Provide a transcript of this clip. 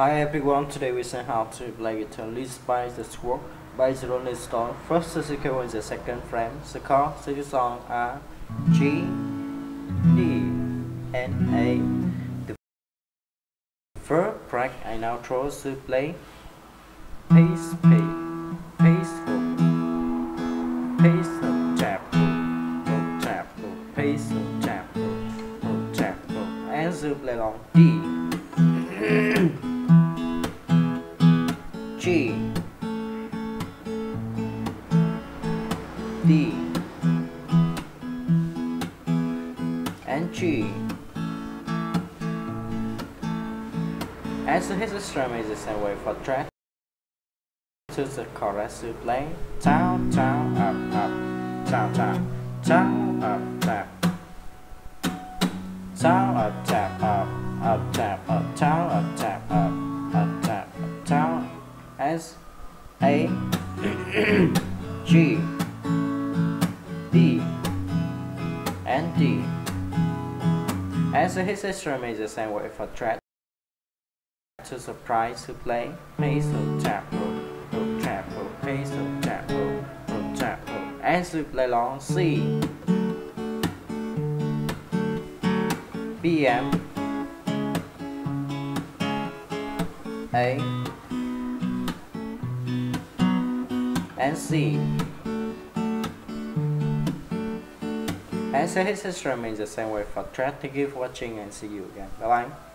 Hi everyone, today we see how to play guitar leads by the Sword by the Rolling Stones. First the sequence is the second frame. The chords of the song are G, D, and A. The first track I now try to play Pace P, Pace O, Pace O, Tap O, Tap O, Pace O, Tap O, Tap O, and to play on D. G, D, and G. And so his instrument is the same way for track. To the chorus to play down, down, up, up, down, down, down, up, tap, down, up, tap, up, up, tap, up, down, up, tap, up, up, tap, up, down. As A, G, D, and D. As his instrument is the same way for track. To surprise to play, pace or tap or tap or pace or tap or tap or. And to play long C, B, M, A, and C. And so his instrument is the same way for track. Thank you for watching and see you again. Bye bye.